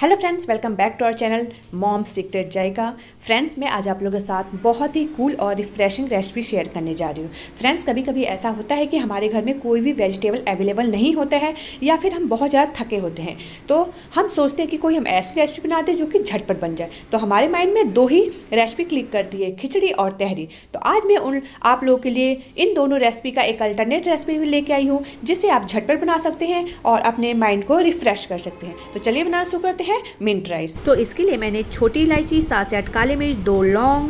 Hello friends, welcome back to our channel mom secret JICA. Friends, मैं आज आप लोगों के साथ बहुत ही कूल और रिफ्रेशिंग रेसिपी शेयर करने जा रही हूँ। फ्रेंड्स, कभी कभी ऐसा होता है कि हमारे घर में कोई भी वेजिटेबल अवेलेबल नहीं होता है या फिर हम बहुत ज़्यादा थके होते हैं, तो हम सोचते हैं कि कोई हम ऐसी रेसिपी बनाते हैं जो कि झटपट बन जाए। तो हमारे माइंड में दो ही रेसिपी क्लिक करती है, खिचड़ी और तहरी। तो आज मैं आप लोगों के लिए इन दोनों रेसिपी का एक अल्टरनेट रेसिपी भी लेके आई हूँ, जिसे आप झटपट बना सकते हैं और अपने माइंड को रिफ्रेश कर सकते हैं। तो चलिए बनाना शुरू करते हैं मिंट राइस। तो इसके लिए मैंने छोटी इलायची, 7 से 8 काले मिर्च, 2 लौंग,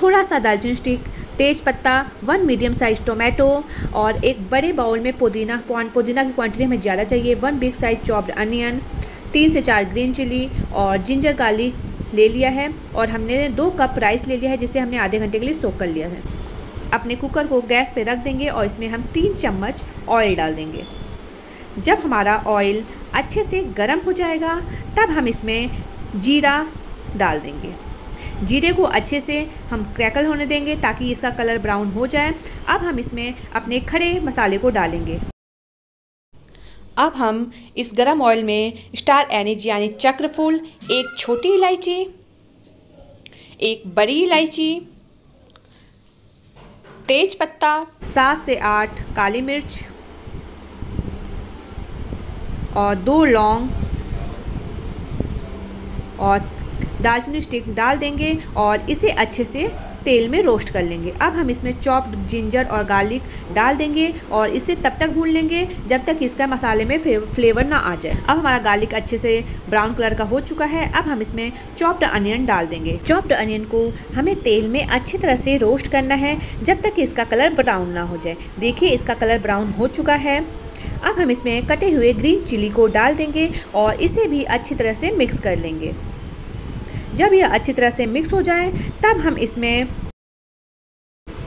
थोड़ा सा दालचीनी स्टिक, तेज पत्ता, 1 मीडियम साइज टोमेटो और एक बड़े बाउल में पुदीना की क्वांटिटी हमें ज़्यादा चाहिए, 1 बिग साइज चॉप्ड अनियन, 3 से 4 ग्रीन चिली और जिंजर गार्लिक ले लिया है। और हमने 2 कप राइस ले लिया है, जिसे हमने आधे घंटे के लिए सोक कर लिया है। अपने कुकर को गैस पर रख देंगे और इसमें हम 3 चम्मच ऑयल डाल देंगे। जब हमारा ऑयल अच्छे से गर्म हो जाएगा तब हम इसमें जीरा डाल देंगे। जीरे को अच्छे से हम क्रैकल होने देंगे ताकि इसका कलर ब्राउन हो जाए। अब हम इसमें अपने खड़े मसाले को डालेंगे। अब हम इस गरम ऑयल में स्टार एनिज यानी चक्रफूल, एक छोटी इलायची, एक बड़ी इलायची, तेज पत्ता, 7 से 8 काली मिर्च और 2 लौंग और दालचीनी स्टिक डाल देंगे और इसे अच्छे से तेल में रोस्ट कर लेंगे। अब हम इसमें चॉप्ड जिंजर और गार्लिक डाल देंगे और इसे तब तक भून लेंगे जब तक इसका मसाले में फ्लेवर ना आ जाए। अब हमारा गार्लिक अच्छे से ब्राउन कलर का हो चुका है। अब हम इसमें चॉप्ड अनियन डाल देंगे। चॉप्ड अनियन को हमें तेल में अच्छी तरह से रोस्ट करना है जब तक इसका कलर ब्राउन ना हो जाए। देखिए, इसका कलर ब्राउन हो चुका है। अब हम इसमें कटे हुए ग्रीन चिली को डाल देंगे और इसे भी अच्छी तरह से मिक्स कर लेंगे। जब यह अच्छी तरह से मिक्स हो जाए तब हम इसमें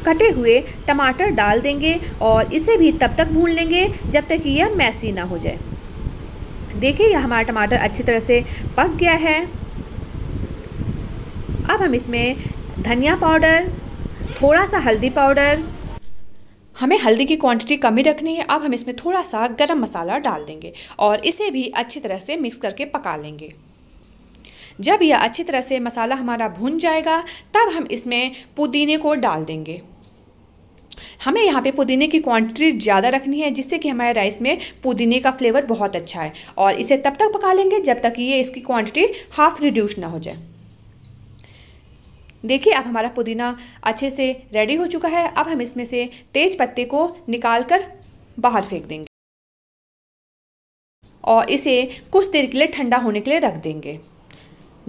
कटे हुए टमाटर डाल देंगे और इसे भी तब तक भून लेंगे जब तक यह मैसी ना हो जाए। देखिए, यह हमारा टमाटर अच्छी तरह से पक गया है। अब हम इसमें धनिया पाउडर, थोड़ा सा हल्दी पाउडर, हमें हल्दी की क्वांटिटी कम ही रखनी है। अब हम इसमें थोड़ा सा गरम मसाला डाल देंगे और इसे भी अच्छी तरह से मिक्स करके पका लेंगे। जब यह अच्छी तरह से मसाला हमारा भुन जाएगा तब हम इसमें पुदीने को डाल देंगे। हमें यहाँ पे पुदीने की क्वांटिटी ज़्यादा रखनी है, जिससे कि हमारे राइस में पुदीने का फ्लेवर बहुत अच्छा है। और इसे तब तक पका लेंगे जब तक ये इसकी क्वांटिटी हाफ रिड्यूस ना हो जाए। देखिए, अब हमारा पुदीना अच्छे से रेडी हो चुका है। अब हम इसमें से तेज पत्ते को निकाल कर बाहर फेंक देंगे और इसे कुछ देर के लिए ठंडा होने के लिए रख देंगे।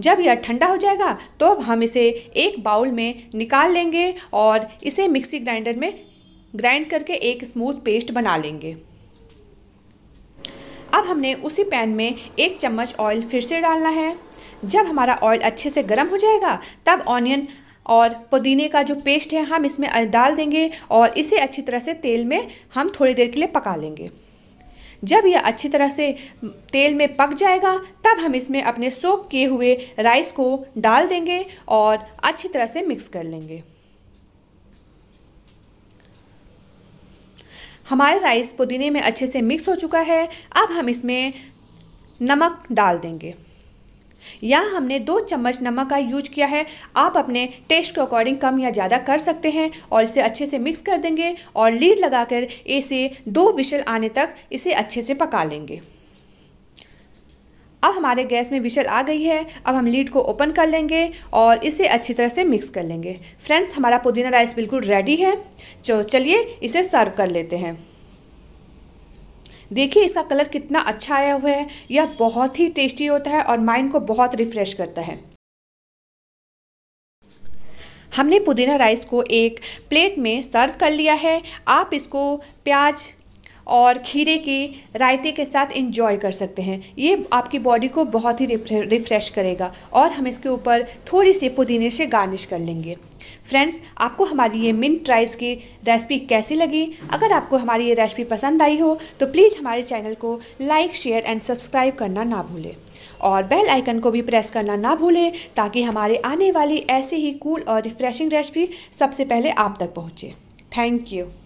जब यह ठंडा हो जाएगा तो अब हम इसे एक बाउल में निकाल लेंगे और इसे मिक्सी ग्राइंडर में ग्राइंड करके एक स्मूथ पेस्ट बना लेंगे। अब हमने उसी पैन में 1 चम्मच ऑयल फिर से डालना है। जब हमारा ऑयल अच्छे से गर्म हो जाएगा तब ऑनियन और पुदीने का जो पेस्ट है हम इसमें डाल देंगे और इसे अच्छी तरह से तेल में हम थोड़ी देर के लिए पका लेंगे। जब यह अच्छी तरह से तेल में पक जाएगा तब हम इसमें अपने सोक किए हुए राइस को डाल देंगे और अच्छी तरह से मिक्स कर लेंगे। हमारे राइस पुदीने में अच्छे से मिक्स हो चुका है। अब हम इसमें नमक डाल देंगे। यहाँ हमने 2 चम्मच नमक का यूज किया है। आप अपने टेस्ट के अकॉर्डिंग कम या ज़्यादा कर सकते हैं और इसे अच्छे से मिक्स कर देंगे और लीड लगाकर इसे 2 विशल आने तक इसे अच्छे से पका लेंगे। अब हमारे गैस में विशल आ गई है। अब हम लीड को ओपन कर लेंगे और इसे अच्छी तरह से मिक्स कर लेंगे। फ्रेंड्स, हमारा पुदीना राइस बिल्कुल रेडी है। चलिए इसे सर्व कर लेते हैं। देखिए, इसका कलर कितना अच्छा आया हुआ है। यह बहुत ही टेस्टी होता है और माइंड को बहुत रिफ्रेश करता है। हमने पुदीना राइस को एक प्लेट में सर्व कर लिया है। आप इसको प्याज और खीरे के रायते के साथ एंजॉय कर सकते हैं। ये आपकी बॉडी को बहुत ही रिफ्रेश करेगा। और हम इसके ऊपर थोड़ी सी पुदीने से गार्निश कर लेंगे। फ्रेंड्स, आपको हमारी ये मिंट राइस की रेसिपी कैसी लगी? अगर आपको हमारी ये रेसिपी पसंद आई हो तो प्लीज़ हमारे चैनल को लाइक, शेयर एंड सब्सक्राइब करना ना भूलें और बेल आइकन को भी प्रेस करना ना भूलें ताकि हमारे आने वाली ऐसे ही कूल और रिफ्रेशिंग रेसिपी सबसे पहले आप तक पहुँचे। Thank you.